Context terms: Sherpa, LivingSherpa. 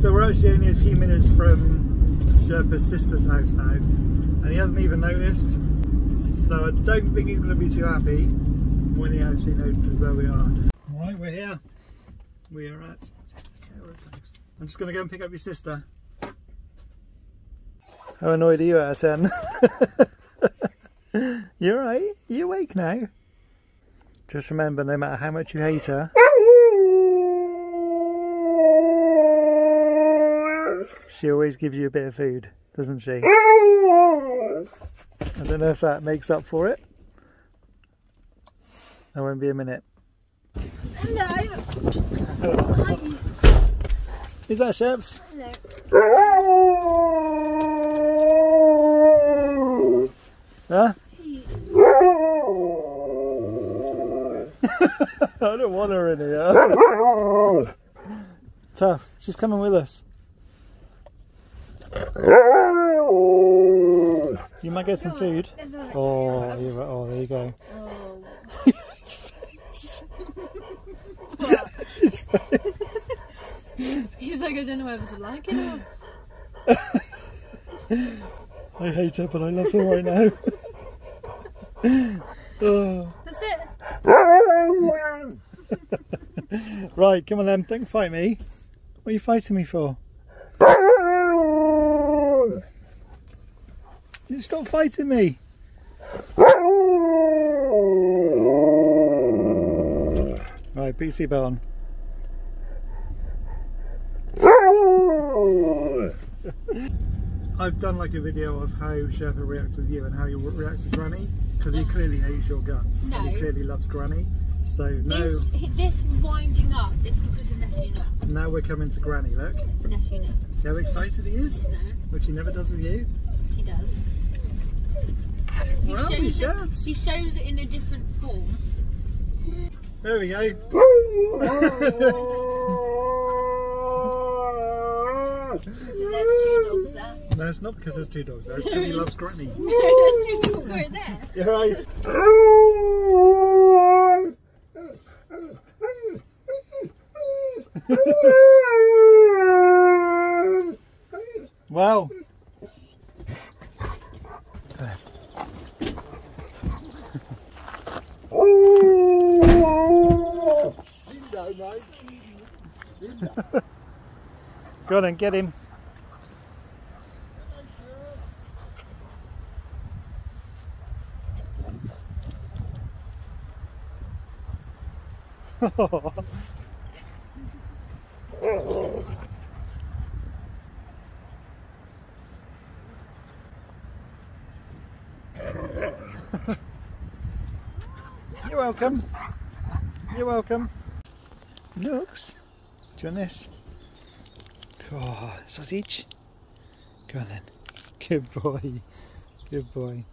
So we're actually only a few minutes from Sherpa's sister's house now, and he hasn't even noticed. So I don't think he's going to be too happy when he actually notices where we are. Alright, we're here. We are at Sister Sarah's house. I'm just going to go and pick up your sister. How annoyed are you out of 10? You're right. You're awake now. Just remember, no matter how much you hate her, she always gives you a bit of food, doesn't she? I don't know if that makes up for it. That won't be a minute. Hello. Is that Sheps? Hello. Huh? I don't want her in here. Tough. She's coming with us. You might get some food. Oh, you're, oh, there you go. Oh. His face. He's like, I don't know whether to like it or... I hate her, but I love her right now. Oh. That's it. Right, come on, Em. Don't fight me. What are you fighting me for? You stop fighting me. Right, put your seatbelt on. I've done like a video of how Sherpa reacts with you and how he reacts with Granny, because he clearly hates your guts. No. He clearly loves Granny. So this winding up is because of Nephew Nut. Now we're coming to Granny, look. Nephew Nut. See how excited he is? No. Which he never does with you. He does. He shows it in a different form. There we go. It's because there's two dogs there. No, it's not because there's two dogs there. It's because he loves Granny. There's two dogs right there. You're right. Wow. Go on and get him. You're welcome. You're welcome. Nooks, do you want this? Oh, sausage. Go on then. Good boy. Good boy.